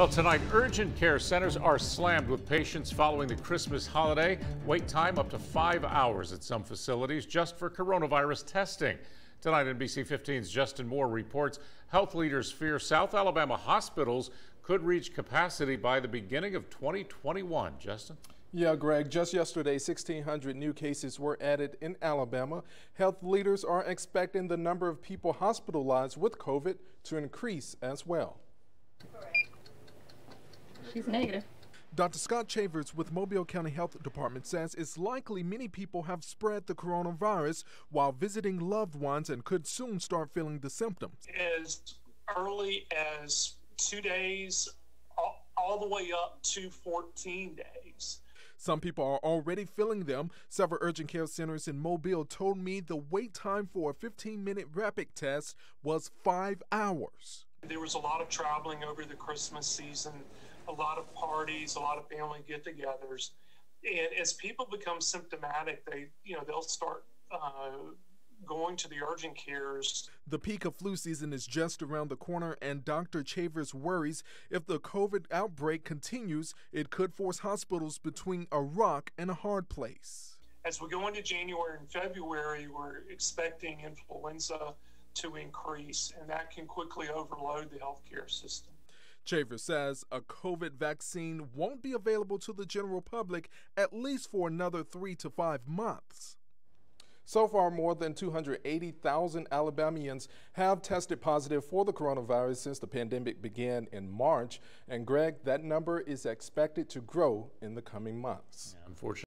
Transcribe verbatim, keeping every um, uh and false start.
Well, tonight, urgent care centers are slammed with patients following the Christmas holiday. Wait time up to five hours at some facilities just for coronavirus testing. Tonight, N B C fifteen's Justin Moore reports health leaders fear South Alabama hospitals could reach capacity by the beginning of twenty twenty-one. Justin? Yeah, Greg, just yesterday, sixteen hundred new cases were added in Alabama. Health leaders are expecting the number of people hospitalized with COVID to increase as well. She's negative. Doctor Scott Chavers with Mobile County Health Department says it's likely many people have spread the coronavirus while visiting loved ones and could soon start feeling the symptoms. As early as two days, all, all the way up to fourteen days. Some people are already feeling them. Several urgent care centers in Mobile told me the wait time for a fifteen minute rapid test was five hours. There was a lot of traveling over the Christmas season, a lot of parties, a lot of family get-togethers. And as people become symptomatic, they, you know, they'll start uh, going to the urgent cares. The peak of flu season is just around the corner, and Doctor Chavers worries if the COVID outbreak continues, it could force hospitals between a rock and a hard place. As we go into January and February, we're expecting influenza to increase, and that can quickly overload the healthcare system. Chavers says a COVID vaccine won't be available to the general public at least for another three to five months. So far, more than two hundred eighty thousand Alabamians have tested positive for the coronavirus since the pandemic began in March. And Greg, that number is expected to grow in the coming months. Yeah, unfortunately.